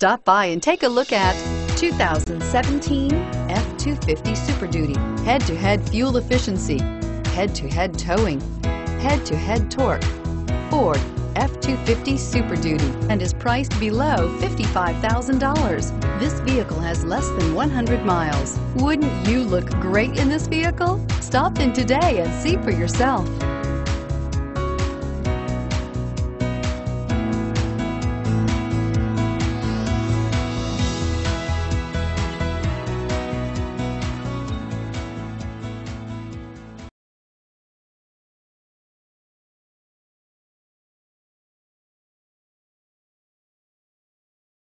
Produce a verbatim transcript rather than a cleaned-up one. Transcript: Stop by and take a look at two thousand seventeen F two fifty Super Duty. Head-to-head fuel efficiency, head-to-head towing, head-to-head torque. Ford F two fifty Super Duty, and is priced below fifty-five thousand dollars. This vehicle has less than one hundred miles. Wouldn't you look great in this vehicle? Stop in today and see for yourself.